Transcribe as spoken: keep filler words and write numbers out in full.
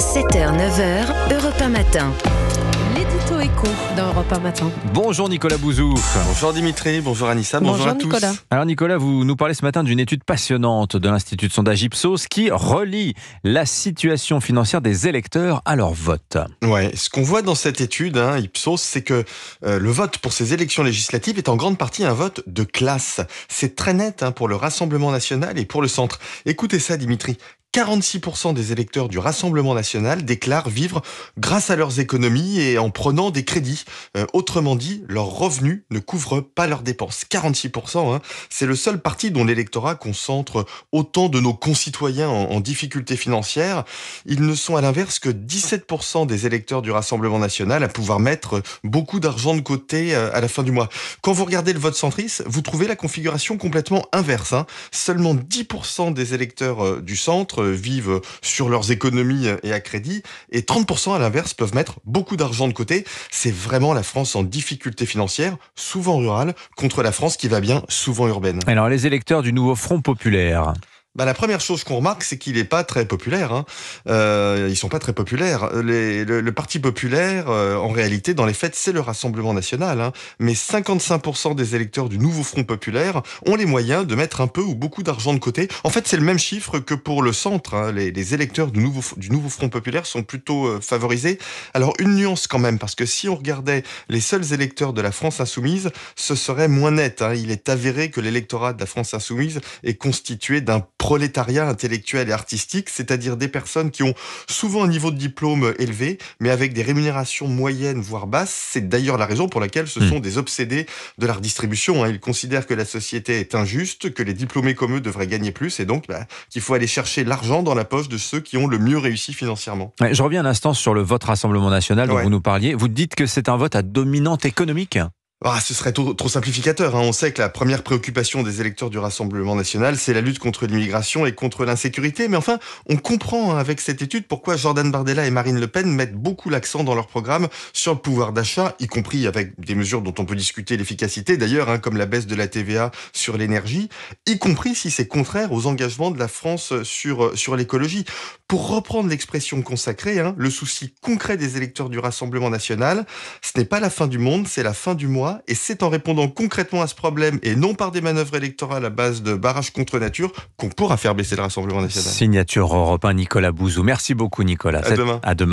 sept heures neuf heures, Europe un matin. L'édito éco dans Europe un matin. Bonjour Nicolas Bouzou. Bonjour Dimitri, bonjour Anissa, bonjour, bonjour à Nicolas. tous. Alors Nicolas, vous nous parlez ce matin d'une étude passionnante de l'Institut de sondage Ipsos qui relie la situation financière des électeurs à leur vote. Ouais, ce qu'on voit dans cette étude, hein, Ipsos, c'est que euh, le vote pour ces élections législatives est en grande partie un vote de classe. C'est très net hein, pour le Rassemblement National et pour le Centre. Écoutez ça Dimitri. quarante-six pour cent des électeurs du Rassemblement National déclarent vivre grâce à leurs économies et en prenant des crédits. Euh, autrement dit, leurs revenus ne couvrent pas leurs dépenses. quarante-six pour cent, hein, c'est le seul parti dont l'électorat concentre autant de nos concitoyens en, en difficulté financière. Ils ne sont à l'inverse que dix-sept pour cent des électeurs du Rassemblement National à pouvoir mettre beaucoup d'argent de côté à la fin du mois. Quand vous regardez le vote centriste, vous trouvez la configuration complètement inverse. Hein. Seulement dix pour cent des électeurs du centre vivent sur leurs économies et à crédit, et trente pour cent à l'inverse peuvent mettre beaucoup d'argent de côté. C'est vraiment la France en difficulté financière, souvent rurale, contre la France qui va bien, souvent urbaine. Alors les électeurs du Nouveau Front Populaire. Bah, la première chose qu'on remarque, c'est qu'il n'est pas très populaire. Hein. Euh, ils sont pas très populaires. Les, le, le Parti populaire, euh, en réalité, dans les faits, c'est le Rassemblement National. Hein. Mais cinquante-cinq pour cent des électeurs du Nouveau Front Populaire ont les moyens de mettre un peu ou beaucoup d'argent de côté. En fait, c'est le même chiffre que pour le Centre. Hein. Les, les électeurs du nouveau, du nouveau Front Populaire sont plutôt euh, favorisés. Alors, une nuance quand même, parce que si on regardait les seuls électeurs de la France Insoumise, ce serait moins net. Hein. Il est avéré que l'électorat de la France Insoumise est constitué d'un prolétariat intellectuel et artistique, c'est-à-dire des personnes qui ont souvent un niveau de diplôme élevé, mais avec des rémunérations moyennes, voire basses. C'est d'ailleurs la raison pour laquelle ce sont des obsédés de la redistribution. Ils considèrent que la société est injuste, que les diplômés comme eux devraient gagner plus, et donc bah, qu'il faut aller chercher l'argent dans la poche de ceux qui ont le mieux réussi financièrement. Ouais, je reviens un instant sur le vote Rassemblement National dont ouais. vous nous parliez. Vous dites que c'est un vote à dominante économique ? Ah, ce serait trop, trop simplificateur. Hein. On sait que la première préoccupation des électeurs du Rassemblement National, c'est la lutte contre l'immigration et contre l'insécurité. Mais enfin, on comprend hein, avec cette étude pourquoi Jordan Bardella et Marine Le Pen mettent beaucoup l'accent dans leur programme sur le pouvoir d'achat, y compris avec des mesures dont on peut discuter l'efficacité, d'ailleurs, hein, comme la baisse de la T V A sur l'énergie, y compris si c'est contraire aux engagements de la France sur, sur l'écologie. Pour reprendre l'expression consacrée, hein, le souci concret des électeurs du Rassemblement National, ce n'est pas la fin du monde, c'est la fin du mois. Et c'est en répondant concrètement à ce problème et non par des manœuvres électorales à base de barrages contre nature qu'on pourra faire baisser le Rassemblement National. Signature Europe un, Nicolas Bouzou. Merci beaucoup Nicolas. À demain. À demain.